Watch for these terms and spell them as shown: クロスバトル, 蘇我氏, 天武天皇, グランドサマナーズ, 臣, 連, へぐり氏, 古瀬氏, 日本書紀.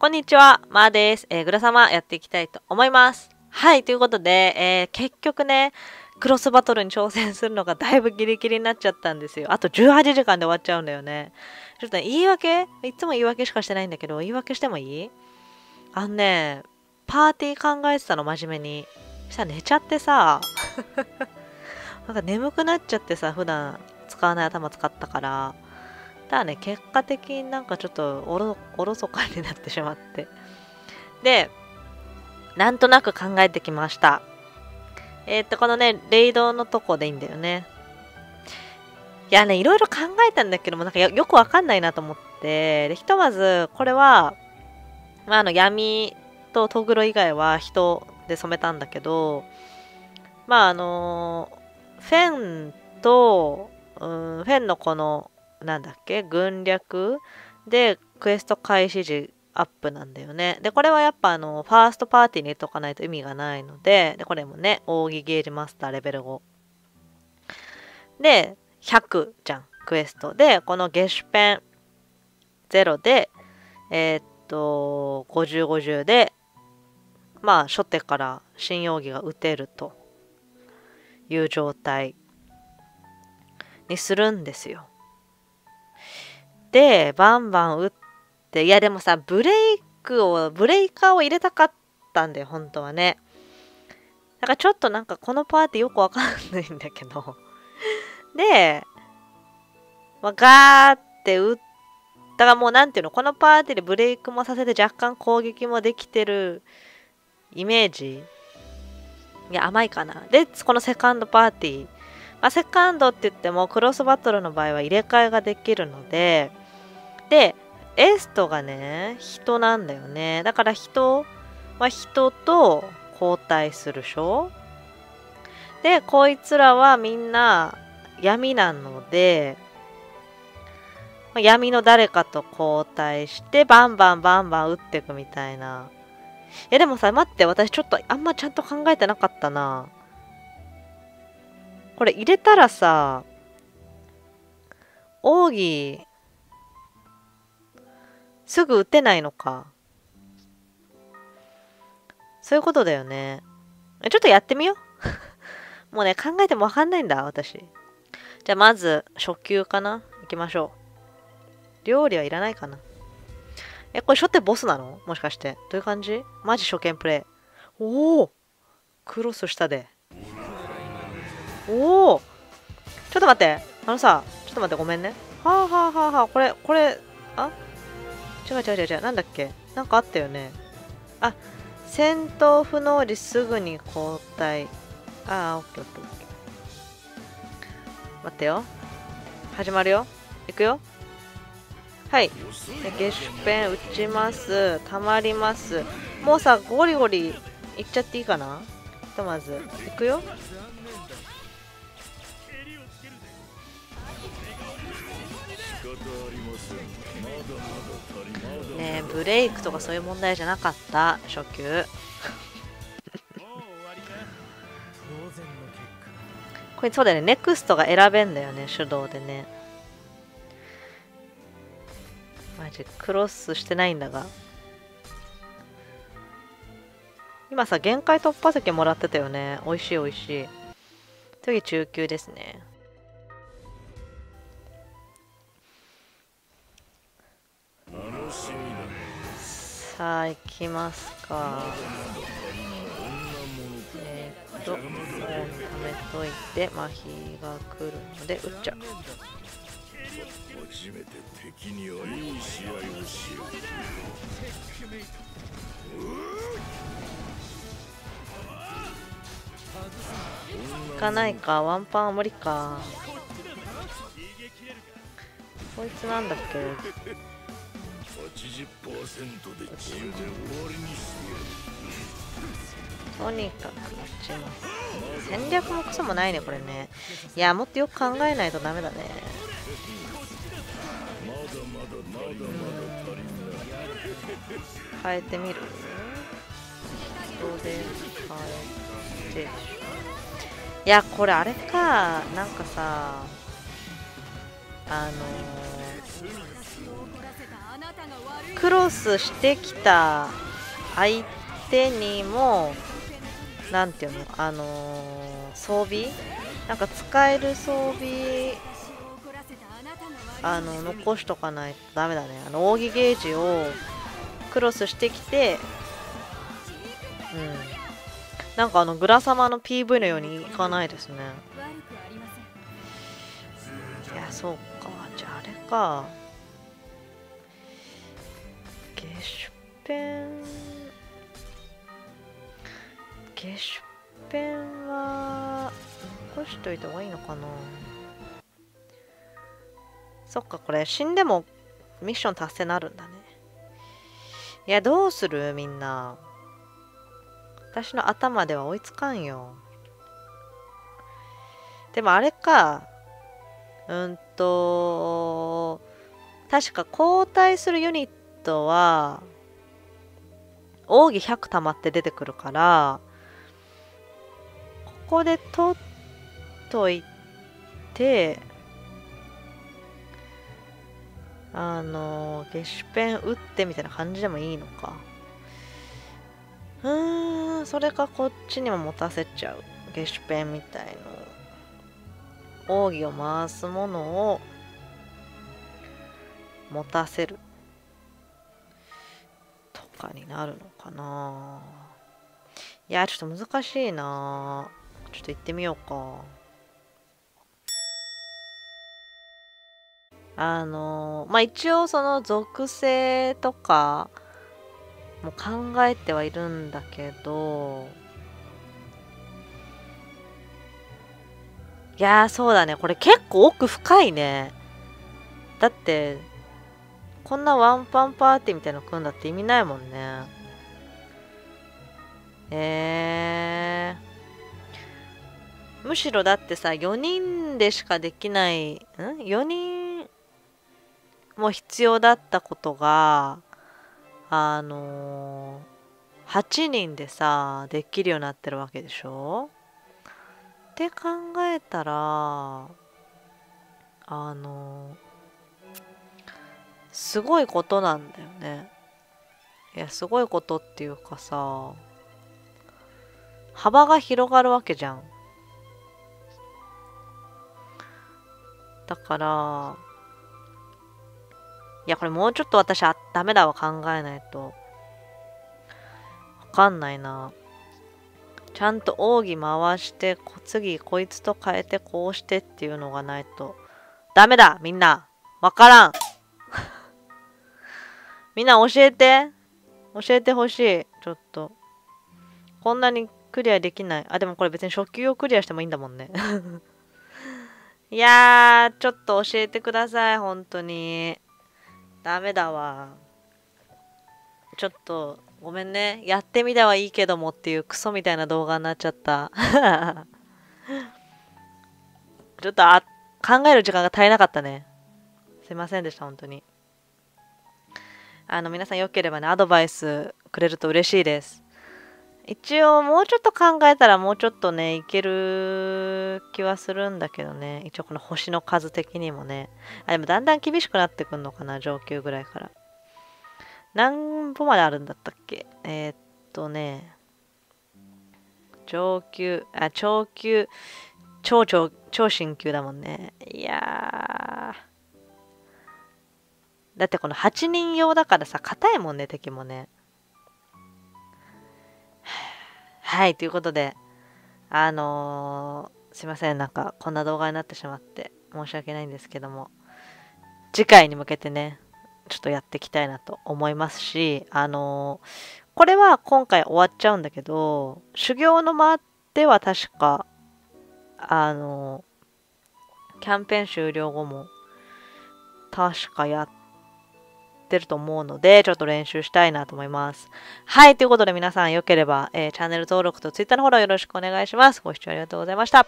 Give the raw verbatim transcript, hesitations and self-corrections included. こんにちは、まーです。えー、グラサマやっていきたいと思います。はい、ということで、えー、結局ね、クロスバトルに挑戦するのがだいぶギリギリになっちゃったんですよ。あとじゅうはちじかんで終わっちゃうんだよね。ちょっとね、言い訳？いつも言い訳しかしてないんだけど、言い訳してもいい？あのね、パーティー考えてたの、真面目に。そしたら寝ちゃってさ、なんか眠くなっちゃってさ、普段使わない頭使ったから。ただね、結果的になんかちょっとおろ、おろそかになってしまって。で、なんとなく考えてきました。えー、っと、このね、レイドのとこでいいんだよね。いやね、いろいろ考えたんだけども、なんかよくわかんないなと思って、で、ひとまず、これは、まあ、あの、闇とトグロ以外は人で染めたんだけど、まあ、あの、フェンと、うん、フェンのこの、なんだっけ、軍略でクエスト開始時アップなんだよね。で、これはやっぱあの、ファーストパーティーに入れとかないと意味がないので、で、これもね、扇ゲージマスターレベルご。で、ひゃくじゃん、クエスト。で、この月種ペンゼロで、えー、っと、ごじゅう、ごじゅうで、まあ、初手から新扇が打てるという状態にするんですよ。で、バンバン打って、いやでもさ、ブレイクを、ブレイカーを入れたかったんだよ、本当はね。だからちょっとなんかこのパーティーよくわかんないんだけど。で、まあ、ガーって打った。だからもうなんていうの、このパーティーでブレイクもさせて若干攻撃もできてるイメージ。いや、甘いかな。で、このセカンドパーティー。まあ、セカンドって言っても、クロスバトルの場合は入れ替えができるので、で、エストがね、人なんだよね。だから人は人と交代するでしょ。で、こいつらはみんな闇なので、闇の誰かと交代して、バンバンバンバン打っていくみたいな。いやでもさ、待って、私ちょっとあんまちゃんと考えてなかったな。これ入れたらさ、奥義、すぐ打てないのか。そういうことだよね。ちょっとやってみよう。もうね、考えてもわかんないんだ、私。じゃあ、まず、初級かな？行きましょう。料理はいらないかな。え、これ、初手ボスなの？もしかして。どういう感じ？マジ初見プレイ。おお！クロス下で。おお！ちょっと待って。あのさ、ちょっと待って、ごめんね。はあはあはあはあ、これ、これ、あ？違う違う違う違う、なんだっけ、なんかあったよね。あ、戦闘不能時すぐに交代。ああ、オッケーオッケーオッケー。待ってよ。始まるよ。いくよ。はい。ゲシュペン打ちます。たまります。もうさ、ゴリゴリいっちゃっていいかな？ひとまず。いくよ。ねえ、ブレイクとかそういう問題じゃなかった初級。これそうだよね、ネクストが選べんだよね、手動でね。マジクロスしてないんだが、今さ限界突破席もらってたよね。おいしいおいしい。次中級ですね。さあ、行きますか。えー、っと、もう溜めといて、麻痺が来るので、打っちゃう。行かないか、ワンパンは無理か。こいつなんだっけ。とにかく打ちます。戦略もクソもないね、これね。いや、もっとよく考えないとダメだね。変えてみる。人で変えて。いや、これあれか。なんかさ、あのークロスしてきた相手にも、なんていうの、あのー、装備なんか使える装備あの残しとかないとダメだね。あの扇ゲージをクロスしてきて、うん、なんかあのグラ様の ピーブイ のようにいかないですね。いや、そうか。じゃああれか、ゲシュペンゲシュペンは残しといた方がいいのかな。そっか、これ死んでもミッション達成なるんだね。いや、どうするみんな。私の頭では追いつかんよ。でもあれか。うんと、確か交代するユニットは、奥義ひゃく溜まって出てくるから、ここで取っといて、あの、ゲシュペン打ってみたいな感じでもいいのか。うーん、それかこっちにも持たせちゃう。ゲシュペンみたいの。奥義を回すものを持たせる。とかになるのかな。いや、ちょっと難しいな。ちょっと行ってみようか。あのー、まあ、一応その属性とか、もう考えてはいるんだけど、いやー、そうだね。これ結構奥深いね。だってこんなワンパンパーティーみたいなの組んだって意味ないもんね。えー、むしろだってさ、よにんでしかできないんよにんも必要だったことが、あのー、はちにんでさ、できるようになってるわけでしょ？って考えたら、あのー、すごいことなんだよね。いや、すごいことっていうかさ、幅が広がるわけじゃん。だから、いや、これもうちょっと私はダメだわ、考えないと。わかんないな。ちゃんと奥義回して、次こいつと変えて、こうしてっていうのがないと。ダメだみんなわからんみんな教えて教えてほしい。ちょっと。こんなにクリアできない。あ、でもこれ別に初級をクリアしてもいいんだもんね。いやー、ちょっと教えてください、本当に。ダメだわ。ちょっと、ごめんね。やってみたはいいけどもっていうクソみたいな動画になっちゃった。ちょっとあ、考える時間が足りなかったね。すいませんでした、本当に。あの、皆さんよければね、アドバイスくれると嬉しいです。一応、もうちょっと考えたらもうちょっとね、いける気はするんだけどね。一応この星の数的にもね。あ、でもだんだん厳しくなってくんのかな、上級ぐらいから。何歩まであるんだったっけ？えー、っとね、上級、あ、超級、超超、超新級だもんね。いやー。だってこのはちにん用だからさ、硬いもんね、敵もね。はい、ということで、あのー、すいません、なんか、こんな動画になってしまって、申し訳ないんですけども、次回に向けてね、ちょっとやっていきたいなと思いますし、あのー、これは今回終わっちゃうんだけど、修行の間では確か、あのー、キャンペーン終了後も、確かやって、てると思うので、ちょっと練習したいなと思います。はい、ということで皆さんよければ、えー、チャンネル登録と ツイッター のフォローよろしくお願いします。ご視聴ありがとうございました。